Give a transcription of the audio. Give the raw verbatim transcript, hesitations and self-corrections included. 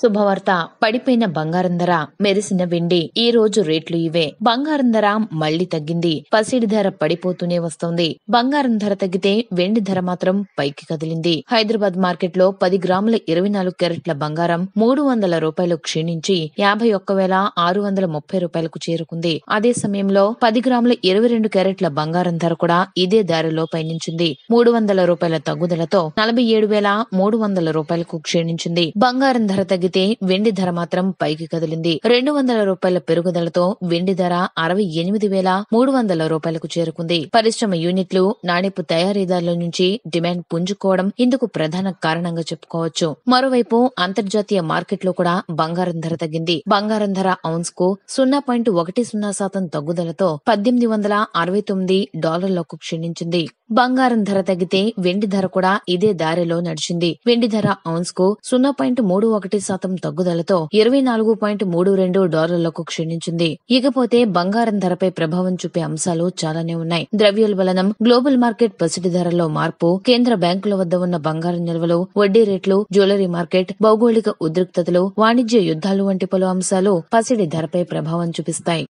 శుభవార్త. పడిపోయిన బంగారం ధర, మెరిసిన వెండి. ఈ రోజు రేట్లు ఇవే. బంగారం ధర మళ్లీ తగ్గింది. పసిడి ధర పడిపోతూనే వస్తోంది. బంగారం ధర తగ్గితే వెండి ధర మాత్రం పైకి కదిలింది. హైదరాబాద్ మార్కెట్ లో పది గ్రాముల ఇరవై నాలుగు క్యారెట్ల బంగారం మూడు వందల రూపాయలు క్షీణించి యాభై ఒక్క వేల ఆరు వందల ముప్పై రూపాయలకు చేరుకుంది. అదే సమయంలో పది గ్రాముల ఇరవై రెండు క్యారెట్ల బంగారం ధర కూడా ఇదే దారిలో పయనించింది. మూడు వందల రూపాయల తగ్గుదలతో నలభై ఏడు వేల మూడు వందల రూపాయలకు క్షీణించింది. బంగారం ధర తగ్గితే వెండి ధర మాత్రం పైకి కదిలింది. రెండు వందల రూపాయల పెరుగుదలతో వెండి ధర అరవై ఎనిమిది వేల మూడు వందల రూపాయలకు చేరుకుంది. పరిశ్రమ యూనిట్లు, నాణెపు తయారీదారుల నుంచి డిమాండ్ పుంజుకోవడం ఇందుకు ప్రధాన కారణంగా చెప్పుకోవచ్చు. మరోవైపు అంతర్జాతీయ మార్కెట్ లో కూడా బంగారం ధర తగ్గింది. బంగారం ధర ఔన్స్ కు సున్నా పాయింట్ ఒకటి సున్నా శాతం తగ్గుదలతో పద్దెనిమిది వందల అరవై తొమ్మిది డాలర్లకు క్షీణించింది. బంగారం ధర తగ్గితే వెండి ధర కూడా ఇదే దారిలో నడిచింది. వెండి ధర ఔన్స్ కు సున్నా పాయింట్ మూడు ఒకటి శాతం తగ్గుదలతో ఇరవై నాలుగు పాయింట్ మూడు రెండు డాలర్లకు క్షీణించింది. ఇకపోతే బంగారం ధరపై ప్రభావం చూపే అంశాలు చాలానే ఉన్నాయి. ద్రవ్యోల్బణం, గ్లోబల్ మార్కెట్ పసిడి ధరల్లో మార్పు, కేంద్ర బ్యాంకుల వద్ద ఉన్న బంగారం నిల్వలు, వడ్డీ రేట్లు, జ్యువెలరీ మార్కెట్, భౌగోళిక ఉద్రిక్తతలు, వాణిజ్య యుద్ధాలు వంటి పలు అంశాలు పసిడి ధరపై ప్రభావం చూపిస్తాయి.